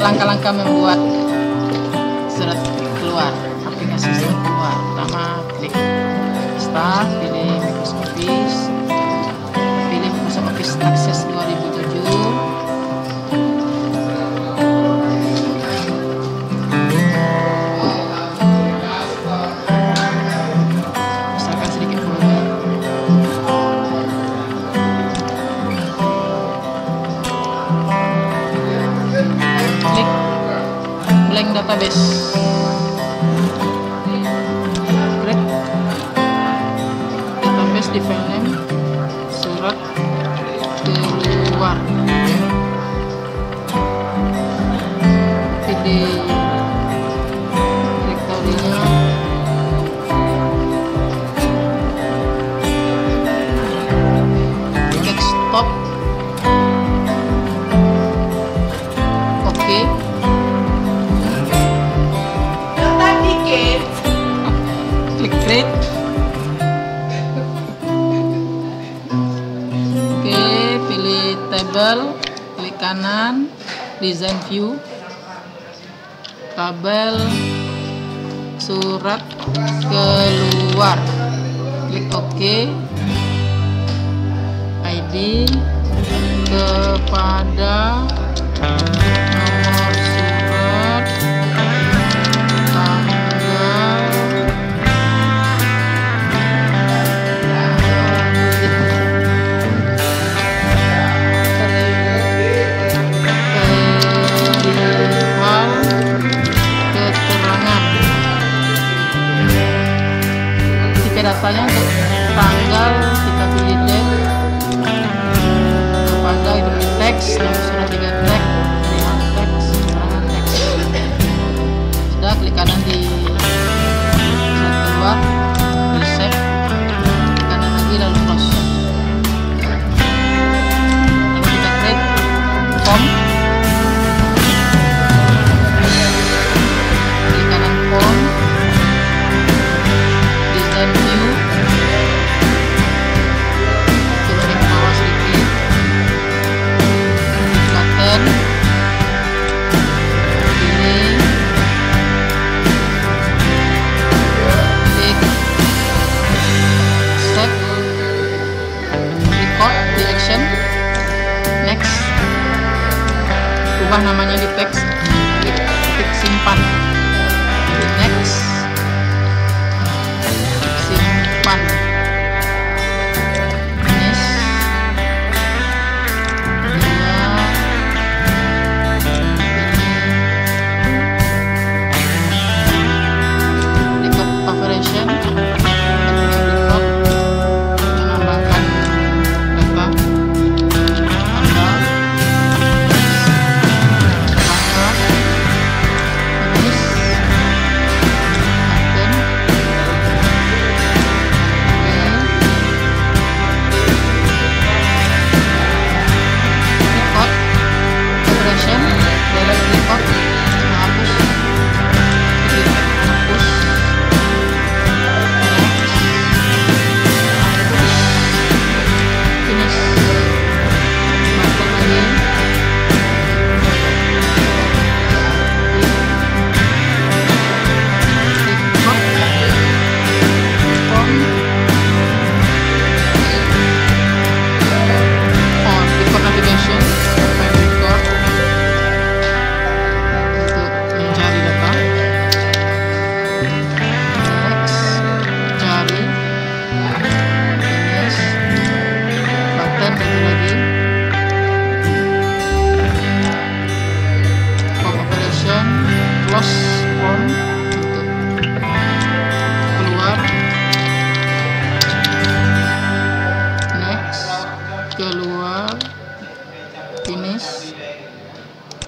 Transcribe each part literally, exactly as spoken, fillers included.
langkah-langkah membuat surat keluar, aplikasi surat keluar. Pertama, klik Start, pilih Microsoft Office, pilih Microsoft Office Access dua ribu tujuh. Database Great. Database di file name surat keluar, pilih direktorinya, klik stop, oke. Klik create. Oke, pilih table, klik kanan, design view, tabel surat keluar, klik OK, I D kepada datanya untuk tanggal, kita pilih date, kepada itu pilih teks, lalu sudah tiga teks, keterangan teks, keterangan teks, sudah klik kanan di surat keluar, di save, klik kanan lagi lalu close, lalu kita create form, klik kanan form, design view. Next, ubah namanya di teks, klik, klik simpan, klik next, simpan, finish, dua, ini, klik operation,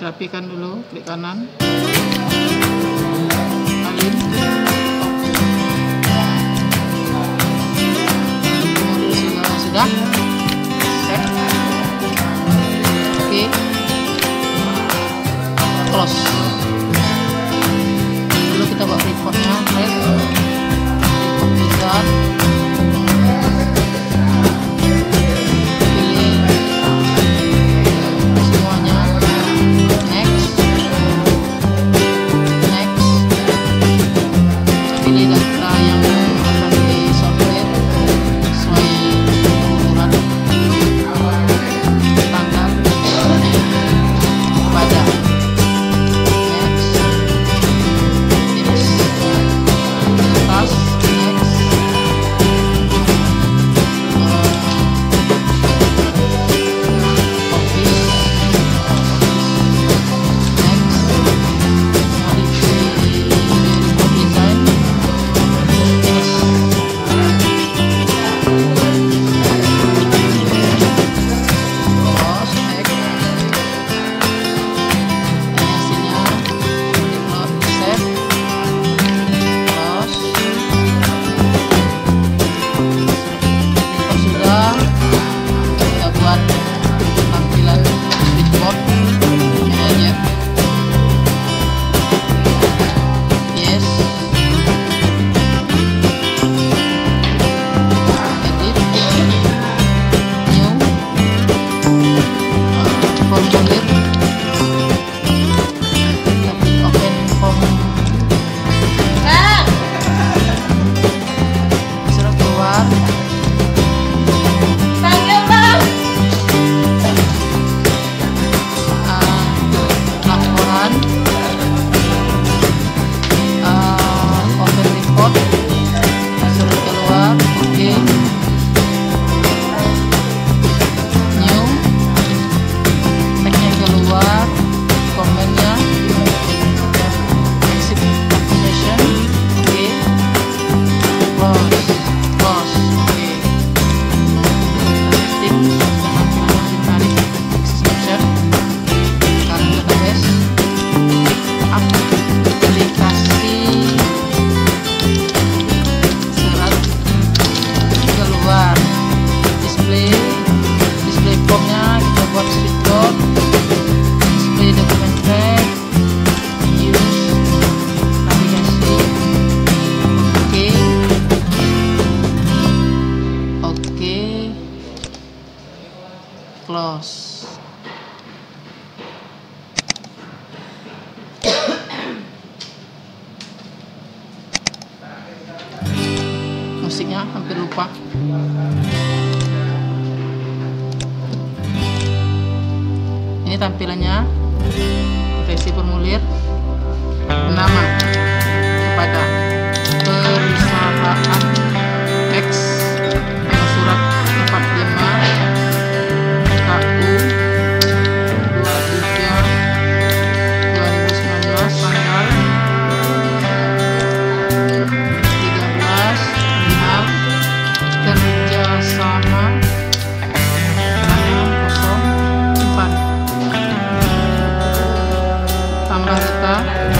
rapikan dulu, klik kanan, alin, sudah, set, oke, close. Lalu kita buat reportnya, lihat, pilih semuanya. Next. musiknya, hampir lupa. Ini tampilannya versi formulir penama kepada perusahaan X nomor surat empat puluh lima K U dua puluh tiga dua ribu sembilan belas tanggal tiga belas lima kerjasama subscribe.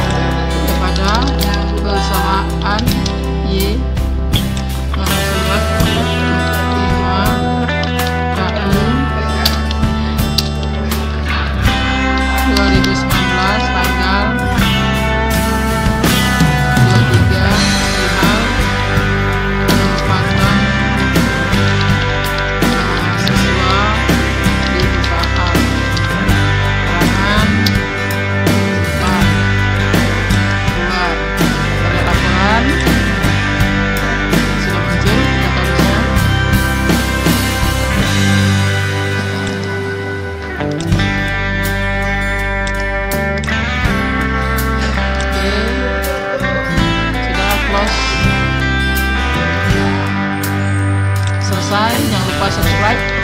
Jangan lupa subscribe.